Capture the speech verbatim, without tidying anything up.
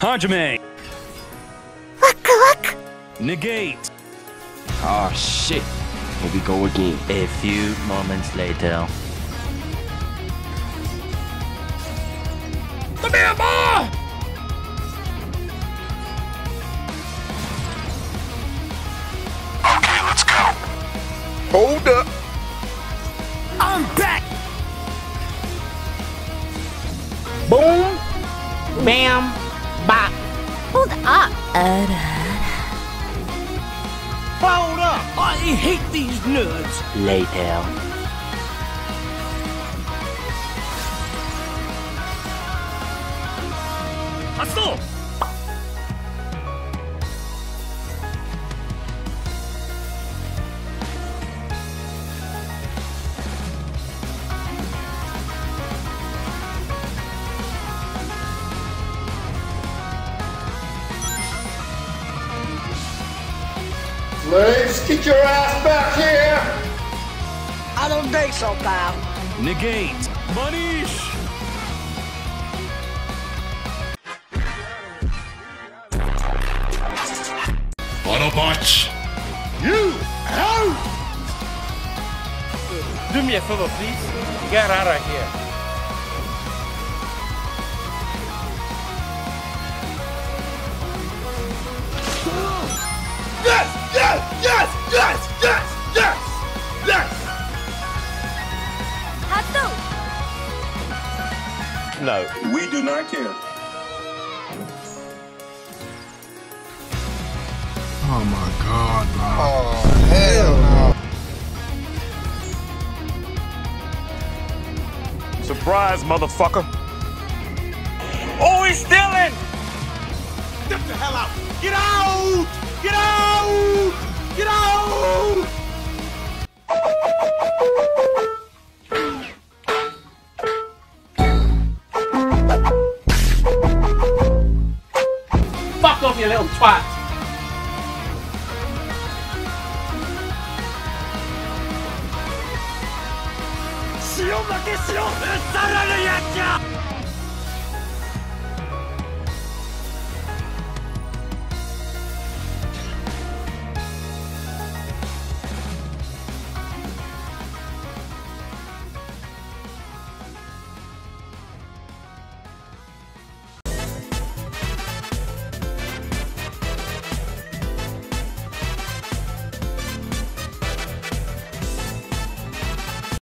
Hajime! Waku-waku! Negate! Ah, shit! Here we go again. A few moments later. Come here, boy! Okay, let's go. Hold up! I'm back! Boom! Bam! Bop! Hold up! Hold up! I hate these nerds! Later. Let's get your ass back here! I don't think so, pal. Negate. Monish! Autobots! You out! Do me a favor, please. Get out of here. Yes! Yes! Yes! Yes! Yes! Yes! Yes! Hato! No, we do not care. Oh my god, bro. Oh, hell no. Surprise, motherfucker. Oh, he's stealing! Get the hell out! Get out! Get out! Get out! Fuck off, you little twat!